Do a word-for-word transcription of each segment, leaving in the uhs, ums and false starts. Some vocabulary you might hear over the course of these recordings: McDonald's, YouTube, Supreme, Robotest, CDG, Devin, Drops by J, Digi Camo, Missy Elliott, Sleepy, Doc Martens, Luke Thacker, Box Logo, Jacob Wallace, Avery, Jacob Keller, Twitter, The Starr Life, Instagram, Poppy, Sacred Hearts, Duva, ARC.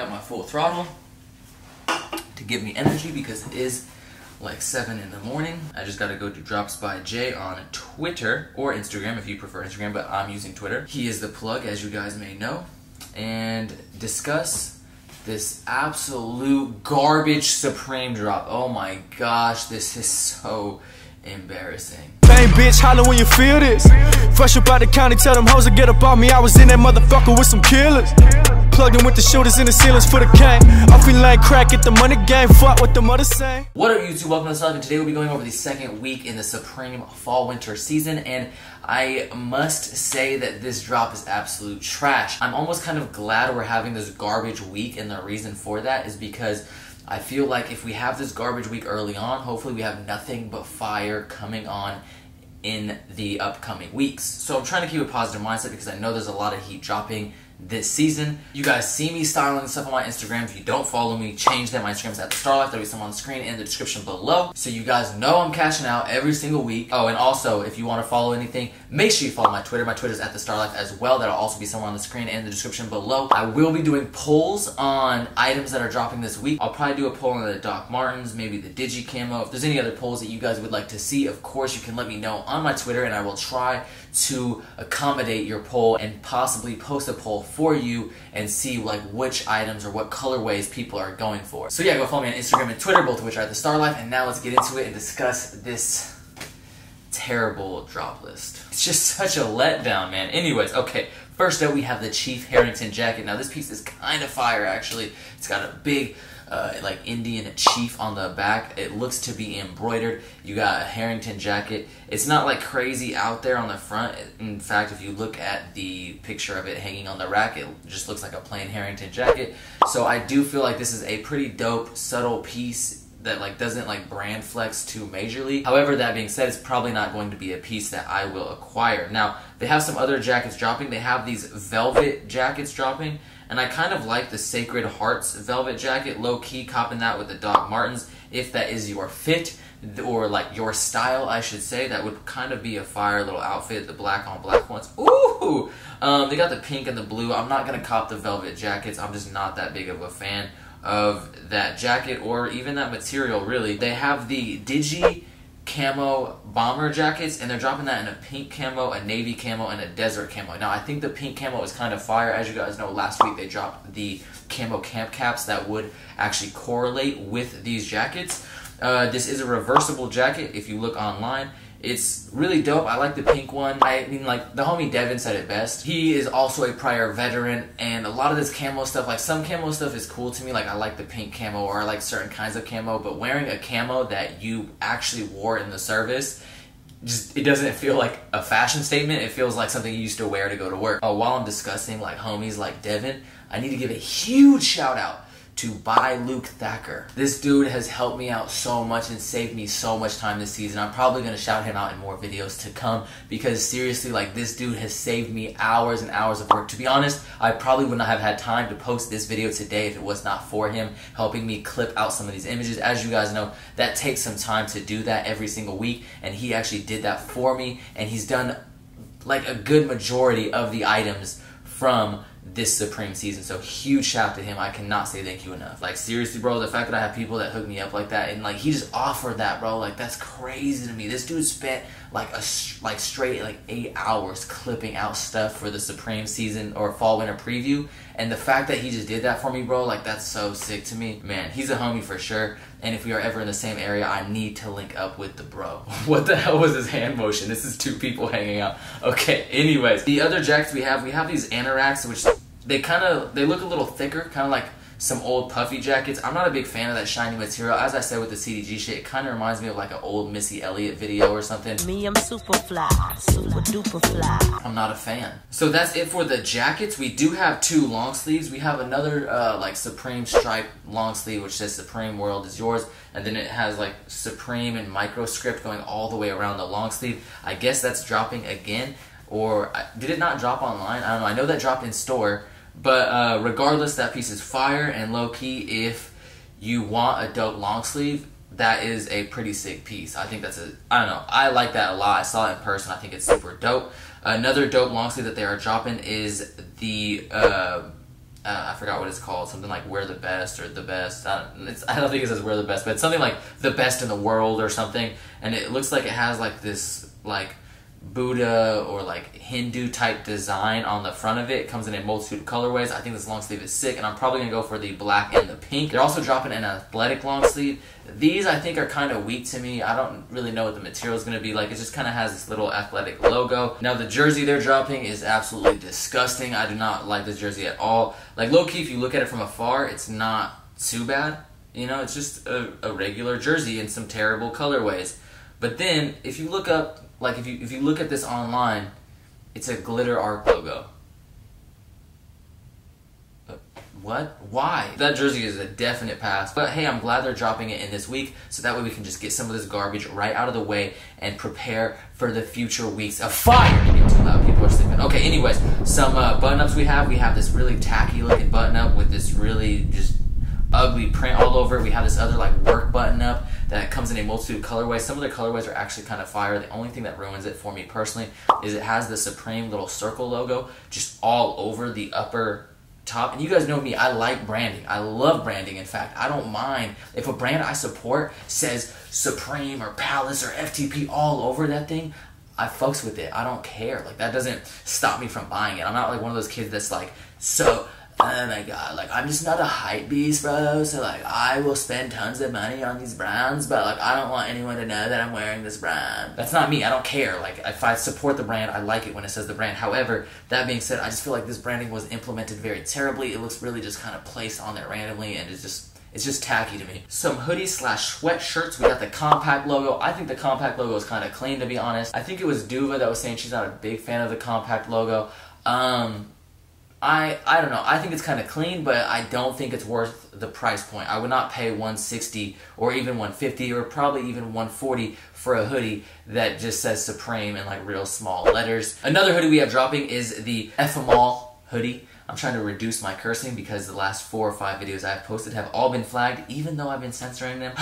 got my full throttle to give me energy because it is like seven in the morning. I just gotta go to Drops by J on Twitter or Instagram if you prefer Instagram, but I'm using Twitter. He is the plug, as you guys may know, and discuss this absolute garbage Supreme drop. Oh my gosh, this is so embarrassing. Bang bitch, holler when you feel this. Fresh up out the county, tell them hoes to get up on me. I was in that motherfucker with some killers. Plugged in with the shooters in the ceilings for the gang. I feel like crack at the money game. Fuck what the mother say. What up YouTube, welcome to The Starr Life, and today we'll be going over the second week in the Supreme fall winter season, and I must say that this drop is absolute trash. I'm almost kind of glad we're having this garbage week, and the reason for that is because I feel like if we have this garbage week early on, hopefully we have nothing but fire coming on in the upcoming weeks. So I'm trying to keep a positive mindset because I know there's a lot of heat dropping this season. You guys see me styling stuff on my Instagram. If you don't follow me, change that. My Instagram's at The Starr Life. There'll be some on the screen in the description below. So you guys know I'm cashing out every single week. Oh, and also, if you want to follow anything, make sure you follow my Twitter. My Twitter's at The Starr Life as well. That'll also be somewhere on the screen and in the description below. I will be doing polls on items that are dropping this week. I'll probably do a poll on the Doc Martens, maybe the Digi Camo. If there's any other polls that you guys would like to see, of course, you can let me know on my Twitter, and I will try to accommodate your poll and possibly post a poll for you and see like which items or what colorways people are going for. So yeah, go follow me on Instagram and Twitter, both of which are The Starr Life, and now let's get into it and discuss this terrible drop list. It's just such a letdown, man. Anyways, okay, first up we have the Chief Harrington jacket. Now this piece is kind of fire actually. It's got a big Uh, like Indian chief on the back. It looks to be embroidered. You got a Harrington jacket. It's not like crazy out there on the front. In fact, if you look at the picture of it hanging on the rack, it just looks like a plain Harrington jacket. So I do feel like this is a pretty dope, subtle piece that like doesn't like brand flex too majorly. However, that being said, it's probably not going to be a piece that I will acquire. Now, they have some other jackets dropping. They have these velvet jackets dropping. And I kind of like the Sacred Hearts velvet jacket, low-key, copping that with the Doc Martens. If that is your fit, or like your style, I should say, that would kind of be a fire little outfit, the black on black ones. Ooh! Um, they got the pink and the blue. I'm not going to cop the velvet jackets. I'm just not that big of a fan of that jacket or even that material, really. They have the Digi Camo bomber jackets, and they're dropping that in a pink camo, a navy camo, and a desert camo. Now I think the pink camo is kind of fire. As you guys know, last week they dropped the camo camp caps that would actually correlate with these jackets. Uh, this is a reversible jacket if you look online. It's really dope. I like the pink one. I mean, like, the homie Devin said it best. He is also a prior veteran, and a lot of this camo stuff, like, some camo stuff is cool to me. Like, I like the pink camo, or I like certain kinds of camo, but wearing a camo that you actually wore in the service, just, it doesn't feel like a fashion statement. It feels like something you used to wear to go to work. Uh, while I'm discussing, like, homies like Devin, I need to give a huge shout-out to buy Luke Thacker. This dude has helped me out so much and saved me so much time this season. I'm probably gonna shout him out in more videos to come because seriously, like, this dude has saved me hours and hours of work. To be honest, I probably would not have had time to post this video today if it was not for him helping me clip out some of these images. As you guys know, that takes some time to do that every single week, and he actually did that for me, and he's done like a good majority of the items from this Supreme season, so huge shout out to him. I cannot say thank you enough. Like, seriously, bro, the fact that I have people that hook me up like that, and like he just offered that, bro, like that's crazy to me. This dude spent like a like straight like eight hours clipping out stuff for the Supreme season or fall winter preview, and the fact that he just did that for me, bro, like that's so sick to me, man. He's a homie for sure, and if we are ever in the same area, I need to link up with the bro. What the hell was his hand motion? This is two people hanging out. Okay, anyways, the other jackets we have, we have these anoraks, which they kind of, they look a little thicker, kind of like some old puffy jackets. I'm not a big fan of that shiny material. As I said with the C D G shit, it kind of reminds me of like an old Missy Elliott video or something. Me, I'm super fly, super duper fly. I'm not a fan. So that's it for the jackets. We do have two long sleeves. We have another uh, like Supreme stripe long sleeve, which says Supreme World is Yours. And then it has like Supreme and microscript going all the way around the long sleeve. I guess that's dropping again. Or did it not drop online? I don't know. I know that dropped in store. But uh, regardless, that piece is fire, and low-key, if you want a dope long sleeve, that is a pretty sick piece. I think that's a, I don't know, I like that a lot. I saw it in person. I think it's super dope. Another dope long sleeve that they are dropping is the uh, Uh, I forgot what it's called, something like We're the Best or The Best. I don't, it's, I don't think it says We're the Best, but it's something like The Best in the World or something. And it looks like it has like this like Buddha or like Hindu type design on the front of it. It comes in a multitude of colorways. I think this long sleeve is sick, and I'm probably gonna go for the black and the pink. They're also dropping an athletic long sleeve. These I think are kind of weak to me. I don't really know what the material is gonna be like. It just kind of has this little athletic logo. Now the jersey they're dropping is absolutely disgusting. I do not like this jersey at all. Like low key, if you look at it from afar, it's not too bad. You know, it's just a, a regular jersey in some terrible colorways. But then if you look up, like if you if you look at this online, it's a glitter ARC logo. What? Why? That jersey is a definite pass. But hey, I'm glad they're dropping it in this week, so that way we can just get some of this garbage right out of the way and prepare for the future weeks of fire. You're too loud. People are sleeping. Okay. Anyways, some uh, button ups we have. We have this really tacky looking button up with this really just ugly print all over it. We have this other like work button up that comes in a multitude of colorways. Some of the colorways are actually kind of fire. The only thing that ruins it for me personally is it has the Supreme little circle logo just all over the upper top. And you guys know me, I like branding. I love branding, in fact. I don't mind if a brand I support says Supreme or Palace or F T P all over that thing. I fucks with it. I don't care. Like, that doesn't stop me from buying it. I'm not like one of those kids that's like, so... oh my god, like, I'm just not a hype beast, bro, so, like, I will spend tons of money on these brands, but, like, I don't want anyone to know that I'm wearing this brand. That's not me. I don't care. Like, if I support the brand, I like it when it says the brand. However, that being said, I just feel like this branding was implemented very terribly. It looks really just kind of placed on there randomly, and it's just... it's just tacky to me. Some hoodies slash sweatshirts. We got the Compact logo. I think the Compact logo is kind of clean, to be honest. I think it was Duva that was saying she's not a big fan of the Compact logo. Um... I, I don't know. I think it's kind of clean, but I don't think it's worth the price point. I would not pay one sixty or even one fifty or probably even one forty for a hoodie that just says Supreme in like real small letters. Another hoodie we have dropping is the F M all hoodie. I'm trying to reduce my cursing because the last four or five videos I've posted have all been flagged, even though I've been censoring them.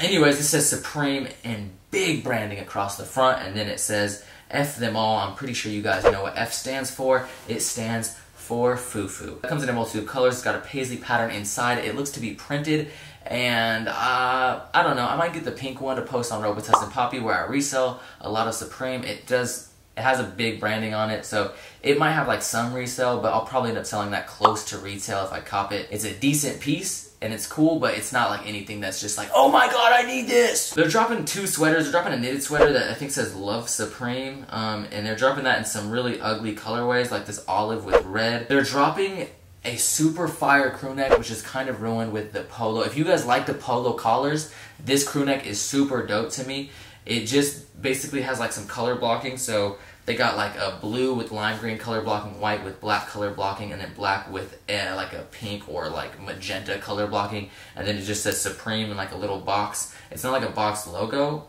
Anyways, it says Supreme in big branding across the front, and then it says F them all. I'm pretty sure you guys know what F stands for. It stands for Fufu. It comes in a multitude of colors. It's got a paisley pattern inside. It looks to be printed, and uh, I don't know. I might get the pink one to post on Robotest and Poppy, where I resell a lot of Supreme. It does. It has a big branding on it, so it might have like some resale, but I'll probably end up selling that close to retail if I cop it. It's a decent piece, and it's cool, but it's not like anything that's just like, oh my god, I need this! They're dropping two sweaters. They're dropping a knitted sweater that I think says Love Supreme, um, and they're dropping that in some really ugly colorways, like this olive with red. They're dropping a super fire crew neck, which is kind of ruined with the polo. If you guys like the polo collars, this crew neck is super dope to me. It just basically has like some color blocking, so they got like a blue with lime green color blocking, white with black color blocking, and then black with eh, like a pink or like magenta color blocking, and then it just says Supreme in like a little box. It's not like a box logo,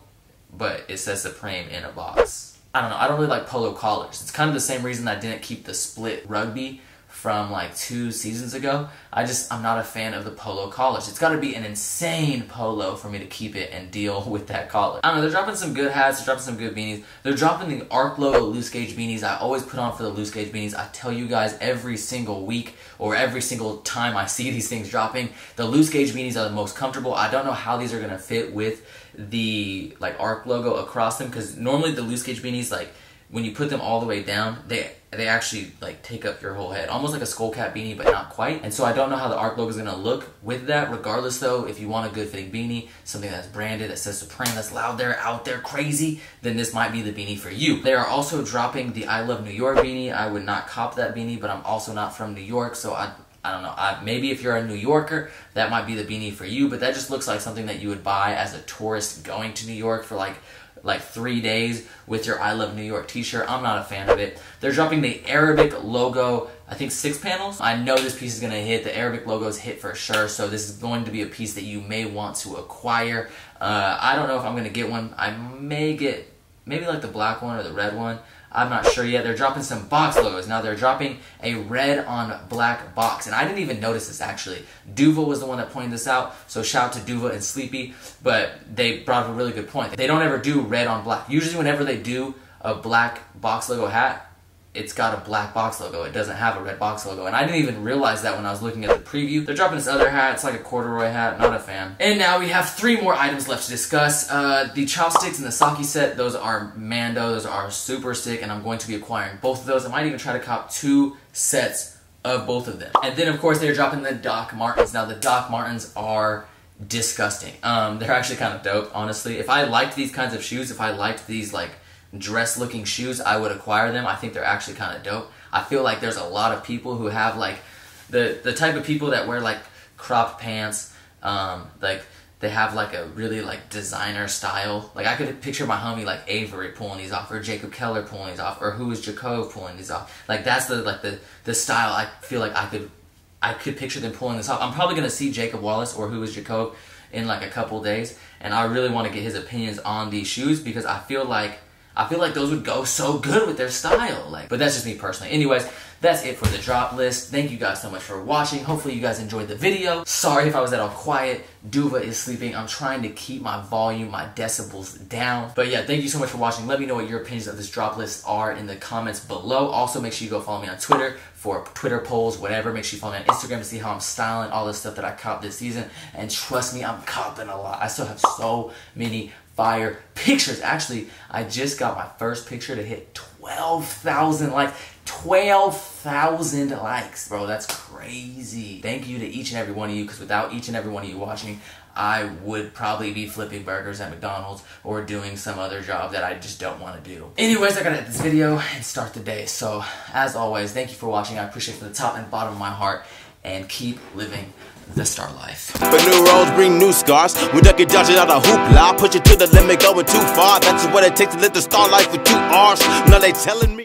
but it says Supreme in a box. I don't know, I don't really like polo collars. It's kind of the same reason I didn't keep the split rugby from like two seasons ago. I just, I'm not a fan of the polo collars. It's gotta be an insane polo for me to keep it and deal with that collar. I don't know, they're dropping some good hats, they're dropping some good beanies. They're dropping the ARC logo loose gauge beanies. I always put on for the loose gauge beanies. I tell you guys every single week or every single time I see these things dropping, the loose gauge beanies are the most comfortable. I don't know how these are gonna fit with the like ARC logo across them, because normally the loose gauge beanies, like when you put them all the way down, they they actually like take up your whole head, almost like a skull cap beanie, but not quite. And so I don't know how the ARC logo is gonna look with that. Regardless though, if you want a good fitting beanie, something that's branded, that says Supreme, that's loud there, out there, crazy, then this might be the beanie for you. They are also dropping the I Love New York beanie. I would not cop that beanie, but I'm also not from New York, so I I don't know, I, maybe if you're a New Yorker, that might be the beanie for you, but that just looks like something that you would buy as a tourist going to New York for like like three days with your I Love New York t-shirt. I'm not a fan of it. They're dropping the Arabic logo, I think six panels. I know this piece is gonna hit. The Arabic logo's hit for sure, so this is going to be a piece that you may want to acquire. Uh, I don't know if I'm gonna get one. I may get maybe like the black one or the red one. I'm not sure yet. They're dropping some box logos. Now they're dropping a red on black box. And I didn't even notice this actually. Duva was the one that pointed this out. So shout out to Duva and Sleepy. But they brought up a really good point. They don't ever do red on black. Usually whenever they do a black box logo hat, it's got a black box logo. It doesn't have a red box logo. And I didn't even realize that when I was looking at the preview. They're dropping this other hat. It's like a corduroy hat. Not a fan. And now we have three more items left to discuss. Uh, the chopsticks and the sake set, those are Mando. Those are super sick. And I'm going to be acquiring both of those. I might even try to cop two sets of both of them. And then, of course, they're dropping the Doc Martens. Now, the Doc Martens are disgusting. Um, they're actually kind of dope, honestly. If I liked these kinds of shoes, if I liked these, like, dress looking shoes, I would acquire them. I think they're actually kind of dope. I feel like there's a lot of people who have like the the type of people that wear like crop pants, um like they have like a really like designer style. Like I could picture my homie like Avery pulling these off, or Jacob Keller pulling these off, or who is Jacob pulling these off. Like that's the like the the style I feel like I could I could picture them pulling this off. I'm probably gonna see Jacob Wallace or who is Jacob in like a couple days, and I really want to get his opinions on these shoes because I feel like I feel like those would go so good with their style. Like, but that's just me personally. Anyways, that's it for the drop list. Thank you guys so much for watching. Hopefully you guys enjoyed the video. Sorry if I was at all quiet. Duva is sleeping. I'm trying to keep my volume, my decibels down. But yeah, thank you so much for watching. Let me know what your opinions of this drop list are in the comments below. Also, make sure you go follow me on Twitter for Twitter polls, whatever. Make sure you follow me on Instagram to see how I'm styling all the stuff that I copped this season. And trust me, I'm copping a lot. I still have so many fire pictures. Actually, I just got my first picture to hit twelve thousand likes. twelve thousand likes, bro. That's crazy. Thank you to each and every one of you, because without each and every one of you watching, I would probably be flipping burgers at McDonald's or doing some other job that I just don't want to do. Anyways, I gotta end this video and start the day. So, as always, thank you for watching. I appreciate it from the top and bottom of my heart, and keep living the Starr Life. But new roads bring new scars. We duck it, dodge it out of hoopla. Push it to the limit, going too far. That's what it takes to live the Starr Life with two R's. Now they telling me.